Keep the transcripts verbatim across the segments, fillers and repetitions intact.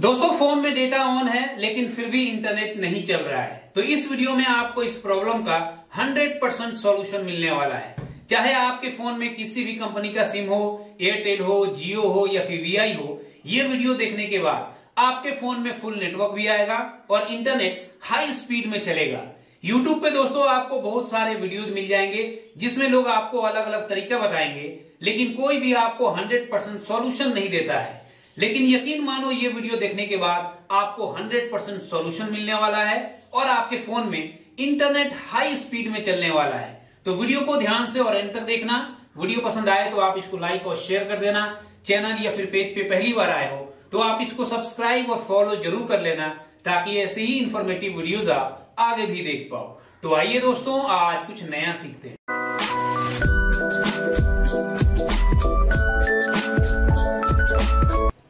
दोस्तों फोन में data on है लेकिन फिर भी इंटरनेट नहीं चल रहा है, तो इस वीडियो में आपको इस प्रॉब्लम का हंड्रेड परसेंट सॉल्यूशन मिलने वाला है। चाहे आपके फोन में किसी भी कंपनी का सिम हो, एयरटेल हो, जियो हो या फिर वीआई हो, ये वीडियो देखने के बाद आपके फोन में फुल नेटवर्क भी आएगा और इंटरनेट हाई स्पीड में चलेगा। यूट्यूब पे दोस्तों आपको बहुत सारे वीडियोज मिल जाएंगे जिसमें लोग आपको अलग अलग तरीका बताएंगे, लेकिन कोई भी आपको हंड्रेड परसेंट सॉल्यूशन नहीं देता है। लेकिन यकीन मानो ये वीडियो देखने के बाद आपको हंड्रेड परसेंट सॉल्यूशन मिलने वाला है और आपके फोन में इंटरनेट हाई स्पीड में चलने वाला है। तो वीडियो को ध्यान से और एंड तक देखना। वीडियो पसंद आए तो आप इसको लाइक और शेयर कर देना। चैनल या फिर पेज पे पहली बार आए हो तो आप इसको सब्सक्राइब और फॉलो जरूर कर लेना, ताकि ऐसे ही इंफॉर्मेटिव वीडियोज आप आगे भी देख पाओ। तो आइए दोस्तों, आज कुछ नया सीखते हैं।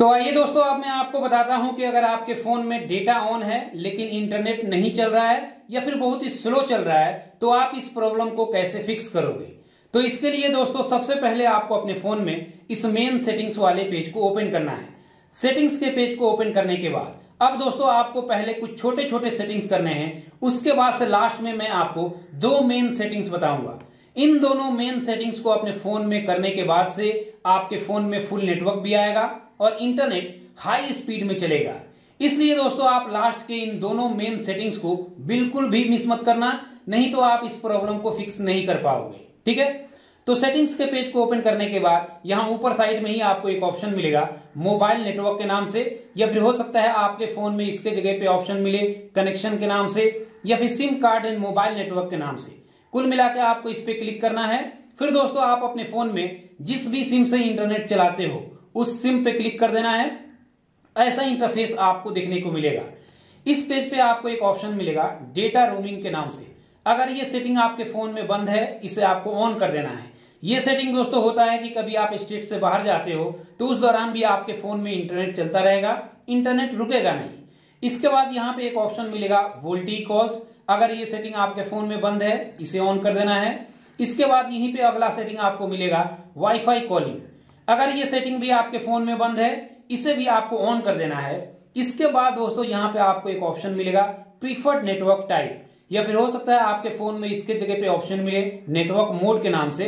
तो आइए दोस्तों, अब मैं आपको बताता हूं कि अगर आपके फोन में डेटा ऑन है लेकिन इंटरनेट नहीं चल रहा है या फिर बहुत ही स्लो चल रहा है, तो आप इस प्रॉब्लम को कैसे फिक्स करोगे। तो इसके लिए दोस्तों सबसे पहले आपको अपने फोन में इस मेन सेटिंग्स वाले पेज को ओपन करना है। सेटिंग्स के पेज को ओपन करने के बाद अब दोस्तों आपको पहले कुछ छोटे छोटे सेटिंग्स करने हैं, उसके बाद से लास्ट में मैं आपको दो मेन सेटिंग्स बताऊंगा। इन दोनों मेन सेटिंग्स को अपने फोन में करने के बाद से आपके फोन में फुल नेटवर्क भी आएगा और इंटरनेट हाई स्पीड में चलेगा। इसलिए दोस्तों आप लास्ट के इन दोनों मेन सेटिंग्स को बिल्कुल भी मिस मत करना, नहीं तो आप इस प्रॉब्लम को फिक्स नहीं कर पाओगे। ठीक है, तो सेटिंग्स के पेज को ओपन करने के बाद यहां ऊपर साइड में ही आपको एक ऑप्शन मिलेगा मोबाइल नेटवर्क के नाम से, या फिर हो सकता है आपके फोन में इसके जगह पे ऑप्शन मिले कनेक्शन के नाम से या फिर SIM card and mobile network के नाम से। कुल मिलाकर आपको इस पे क्लिक करना है। फिर दोस्तों आप अपने फोन में जिस भी सिम से इंटरनेट चलाते हो उस सिम पे क्लिक कर देना है। ऐसा इंटरफेस आपको देखने को मिलेगा। इस पेज पे आपको एक ऑप्शन मिलेगा डेटा रोमिंग के नाम से। अगर ये सेटिंग आपके फोन में बंद है, इसे आपको ऑन कर देना है। ये सेटिंग दोस्तों होता है कि कभी आप स्टेट से बाहर जाते हो तो उस दौरान भी आपके फोन में इंटरनेट चलता रहेगा, इंटरनेट रुकेगा नहीं। इसके बाद यहाँ पे एक ऑप्शन मिलेगा वोल्टी कॉल्स। अगर ये सेटिंग आपके फोन में बंद है, इसे ऑन कर देना है। इसके बाद यहीं पे अगला सेटिंग आपको मिलेगा वाईफाई कॉलिंग। अगर ये सेटिंग भी आपके फोन में बंद है, इसे भी आपको ऑन कर देना है। इसके बाद दोस्तों यहाँ पे आपको एक ऑप्शन मिलेगा प्रीफर्ड नेटवर्क टाइप, या फिर हो सकता है आपके फोन में इसके जगह पे ऑप्शन मिले नेटवर्क मोड के नाम से,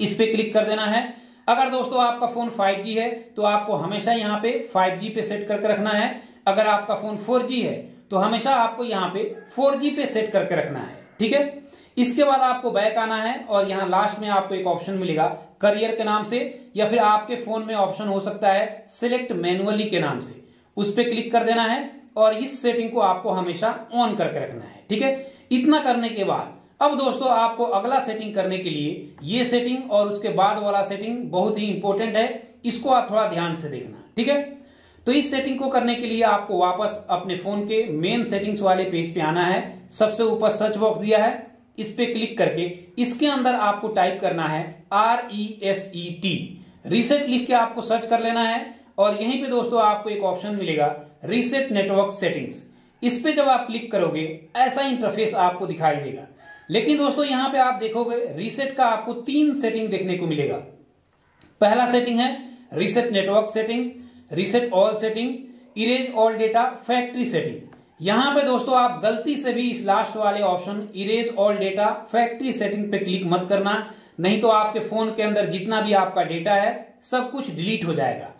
इस पे क्लिक कर देना है। अगर दोस्तों आपका फोन फाइव जी है तो आपको हमेशा यहाँ पे फाइव जी पे सेट करके रखना है। अगर आपका फोन फोर जी है तो हमेशा आपको यहाँ पे फोर जी पे सेट करके रखना है। ठीक है, इसके बाद आपको बैक आना है और यहाँ लास्ट में आपको एक ऑप्शन मिलेगा करियर के नाम से, या फिर आपके फोन में ऑप्शन हो सकता है सिलेक्ट मैनुअली के नाम से, उस पे क्लिक कर देना है। और इस सेटिंग को आपको हमेशा ऑन करके रखना है। ठीक है, इतना करने के बाद अब दोस्तों आपको अगला सेटिंग करने के लिए ये सेटिंग और उसके बाद वाला सेटिंग बहुत ही इंपॉर्टेंट है, इसको आप थोड़ा ध्यान से देखना। ठीक है, तो इस सेटिंग को करने के लिए आपको वापस अपने फोन के मेन सेटिंग्स वाले पेज पे आना है। सबसे ऊपर सर्च बॉक्स दिया है, इस पे क्लिक करके इसके अंदर आपको टाइप करना है R E S E T, reset लिख के आपको सर्च कर लेना है। और यहीं पे दोस्तों आपको एक ऑप्शन मिलेगा रीसेट नेटवर्क सेटिंग्स। इस पे जब आप क्लिक करोगे ऐसा इंटरफेस आपको दिखाई देगा। लेकिन दोस्तों यहाँ पे आप देखोगे रीसेट का आपको तीन सेटिंग देखने को मिलेगा। पहला सेटिंग है reset network settings, reset all setting, erase all data, factory setting. यहां पे दोस्तों आप गलती से भी इस लास्ट वाले option erase all data factory setting पे क्लिक मत करना, नहीं तो आपके फोन के अंदर जितना भी आपका डेटा है सब कुछ डिलीट हो जाएगा।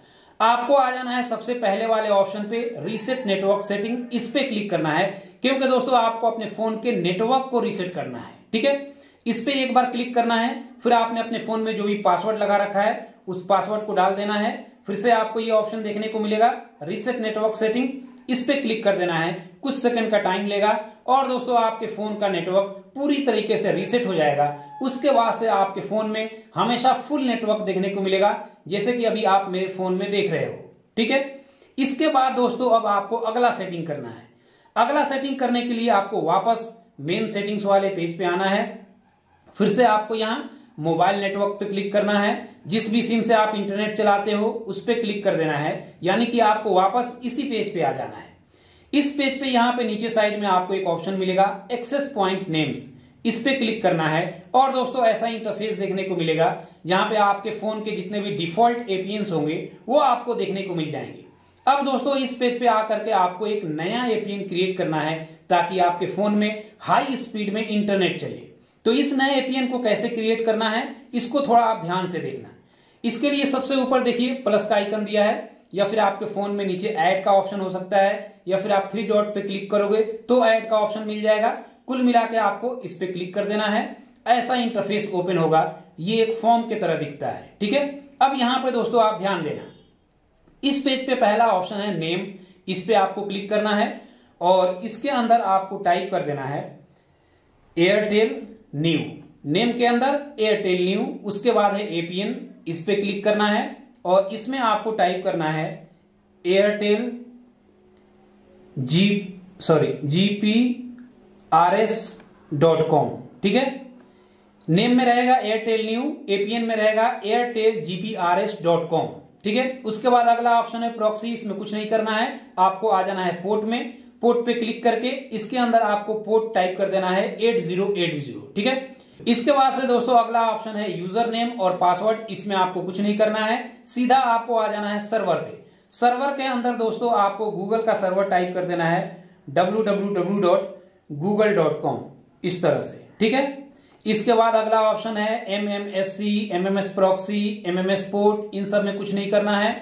आपको आ जाना है सबसे पहले वाले ऑप्शन पे रीसेट नेटवर्क सेटिंग, इस पे क्लिक करना है, क्योंकि दोस्तों आपको अपने फोन के नेटवर्क को रीसेट करना है। ठीक है, इस पे एक बार क्लिक करना है। फिर आपने अपने फोन में जो भी पासवर्ड लगा रखा है उस पासवर्ड को डाल देना है। फिर से आपको ये ऑप्शन देखने को मिलेगा रीसेट नेटवर्क सेटिंग, इस पे क्लिक कर देना है। कुछ सेकंड का टाइम लेगा और दोस्तों आपके फोन का नेटवर्क पूरी तरीके से रीसेट हो जाएगा। उसके बाद से आपके फोन में हमेशा फुल नेटवर्क देखने को मिलेगा, जैसे कि अभी आप मेरे फोन में देख रहे हो। ठीक है, इसके बाद दोस्तों अब आपको अगला सेटिंग करना है। अगला सेटिंग करने के लिए आपको वापस मेन सेटिंग्स वाले पेज पे आना है। फिर से आपको यहाँ मोबाइल नेटवर्क पे क्लिक करना है। जिस भी सिम से आप इंटरनेट चलाते हो उस पे क्लिक कर देना है, यानी कि आपको वापस इसी पेज पे आ जाना है। इस पेज पे यहाँ पे नीचे साइड में आपको एक ऑप्शन मिलेगा एक्सेस पॉइंट नेम्स, इस पे क्लिक करना है। और दोस्तों ऐसा इंटरफेस देखने को मिलेगा जहां पे आपके फोन के जितने भी डिफॉल्ट एपीएन होंगे वो आपको देखने को मिल जाएंगे। अब दोस्तों इस पेज पे आकर के आपको एक नया एपीएन क्रिएट करना है ताकि आपके फोन में हाई स्पीड में इंटरनेट चले। तो इस नए एपीएन को कैसे क्रिएट करना है इसको थोड़ा आप ध्यान से देखना। इसके लिए सबसे ऊपर देखिए प्लस का आइकन दिया है, या फिर आपके फोन में नीचे ऐड का ऑप्शन हो सकता है, या फिर आप थ्री डॉट पे क्लिक करोगे तो ऐड का ऑप्शन मिल जाएगा। कुल मिला के आपको इस पे क्लिक कर देना है। ऐसा इंटरफेस ओपन होगा, ये एक फॉर्म की तरह दिखता है, ठीक है। अब यहां पर दोस्तों आप ध्यान देना, इस पेज पे पहला ऑप्शन है नेम, इस पे आपको क्लिक करना है और इसके अंदर आपको टाइप कर देना है एयरटेल न्यू। नेम के अंदर एयरटेल न्यू, उसके बाद है एपीएन, इस पे क्लिक करना है और इसमें आपको टाइप करना है Airtel G sorry G P R S dot com, ठीक है। नेम में रहेगा एयरटेल न्यू, एपीएन में रहेगा Airtel G P R S dot com, ठीक है। उसके बाद अगला ऑप्शन है प्रॉक्सी, इसमें कुछ नहीं करना है, आपको आ जाना है पोर्ट में। पोर्ट पे क्लिक करके इसके अंदर आपको पोर्ट टाइप कर देना है एट जीरो एट जीरो, ठीक है। इसके बाद से दोस्तों अगला ऑप्शन है यूजर नेम और पासवर्ड, इसमें आपको कुछ नहीं करना है, सीधा आपको आ जाना है सर्वर पे। सर्वर के अंदर दोस्तों आपको गूगल का सर्वर टाइप कर देना है W W W dot Google dot com, इस तरह से, ठीक है। इसके बाद अगला ऑप्शन है M M S C, M M S proxy, M M S port, इन सब में कुछ नहीं करना है।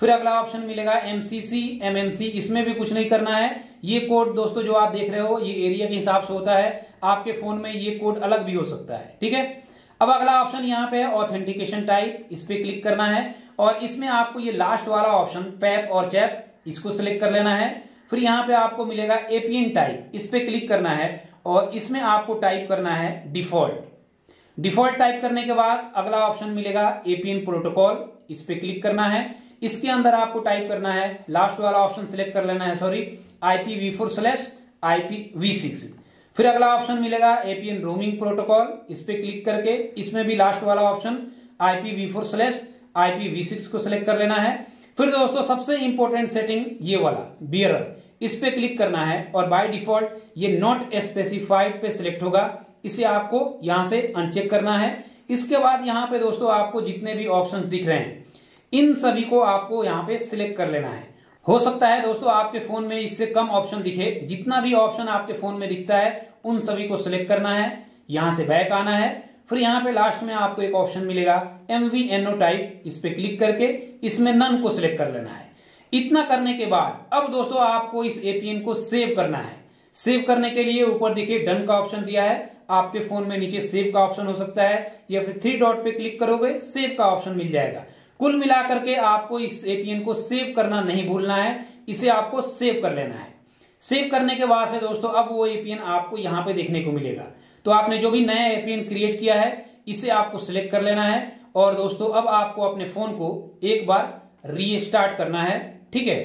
फिर अगला ऑप्शन मिलेगा M C C, M N C, इसमें भी कुछ नहीं करना है। ये कोड दोस्तों जो आप देख रहे हो ये एरिया के हिसाब से होता है, आपके फोन में ये कोड अलग भी हो सकता है, ठीक है। अब अगला ऑप्शन यहाँ पे है ऑथेंटिकेशन टाइप, इस पे क्लिक करना है और इसमें आपको ये लास्ट वाला ऑप्शन पैप और चैप, इसको सिलेक्ट कर लेना है। फिर यहाँ पे आपको मिलेगा एपीएन टाइप, इस पे क्लिक करना है और इसमें आपको टाइप करना है डिफॉल्ट। डिफॉल्ट टाइप करने के बाद अगला ऑप्शन मिलेगा एपीएन प्रोटोकॉल, इस पे क्लिक करना है। इसके अंदर आपको टाइप करना है, लास्ट वाला ऑप्शन सिलेक्ट कर लेना है, sorry I P V four slash I P V six. फिर अगला ऑप्शन मिलेगा एपीएन रोमिंग प्रोटोकॉल, इस पे क्लिक करके इसमें भी लास्ट वाला option I P V four slash I P V six को सिलेक्ट कर लेना है। फिर दोस्तों सबसे इंपॉर्टेंट सेटिंग ये वाला बियरर, इस पे क्लिक करना है और बाय डिफॉल्ट ये नॉट स्पेसिफाइड पे सिलेक्ट होगा, इसे आपको यहां से अनचेक करना है। इसके बाद यहां पे दोस्तों आपको जितने भी ऑप्शंस दिख रहे हैं इन सभी को आपको यहां पे सिलेक्ट कर लेना है। हो सकता है दोस्तों आपके फोन में इससे कम ऑप्शन दिखे, जितना भी ऑप्शन आपके फोन में दिखता है उन सभी को सिलेक्ट करना है। यहां से बैक आना है, फिर यहाँ पे लास्ट में आपको एक ऑप्शन मिलेगा M V N O type, इस पे क्लिक करके इसमें नन को सिलेक्ट कर लेना है। इतना करने के बाद अब दोस्तों आपको इस एपीएन को सेव करना है। सेव करने के लिए ऊपर देखिए डन का ऑप्शन दिया है, आपके फोन में नीचे सेव का ऑप्शन हो सकता है, या फिर थ्री डॉट पे क्लिक करोगे सेव का ऑप्शन मिल जाएगा। कुल मिलाकर के आपको इस एपीएन को सेव करना नहीं भूलना है, इसे आपको सेव कर लेना है। सेव करने के बाद से दोस्तों अब वो एपीएन आपको यहाँ पे देखने को मिलेगा। तो आपने जो भी नया एपीएन क्रिएट किया है इसे आपको सिलेक्ट कर लेना है और दोस्तों अब आपको अपने फोन को एक बार रीस्टार्ट करना है, ठीक है।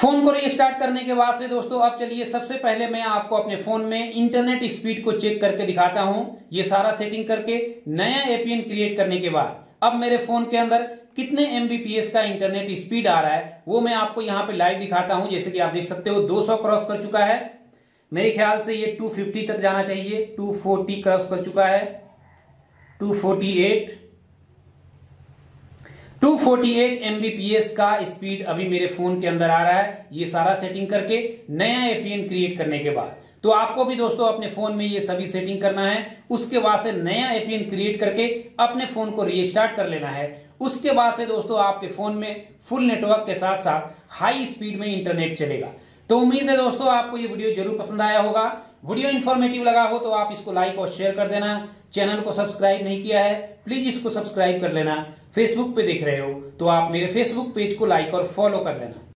फोन को रीस्टार्ट करने के बाद से दोस्तों अब चलिए सबसे पहले मैं आपको अपने फोन में इंटरनेट स्पीड को चेक करके दिखाता हूं। ये सारा सेटिंग करके नया एपीएन क्रिएट करने के बाद अब मेरे फोन के अंदर कितने एमबीपीएस का इंटरनेट स्पीड आ रहा है वो मैं आपको यहाँ पे लाइव दिखाता हूं। जैसे कि आप देख सकते हो दो सौ क्रॉस कर चुका है, मेरे ख्याल से ये टू फिफ्टी तक जाना चाहिए, टू फोर्टी क्रॉस कर चुका है, two forty eight, two forty eight Mbps का स्पीड अभी मेरे फोन के अंदर आ रहा है। ये सारा सेटिंग करके नया एपीएन क्रिएट करने के बाद तो आपको भी दोस्तों अपने फोन में ये सभी सेटिंग करना है। उसके बाद से नया एपीएन क्रिएट करके अपने फोन को रीस्टार्ट कर लेना है। उसके बाद से दोस्तों आपके फोन में फुल नेटवर्क के साथ साथ हाई स्पीड में इंटरनेट चलेगा। तो उम्मीद है दोस्तों आपको ये वीडियो जरूर पसंद आया होगा। वीडियो इन्फॉर्मेटिव लगा हो तो आप इसको लाइक और शेयर कर देना। चैनल को सब्सक्राइब नहीं किया है प्लीज इसको सब्सक्राइब कर लेना। फेसबुक पे देख रहे हो तो आप मेरे फेसबुक पेज को लाइक और फॉलो कर लेना।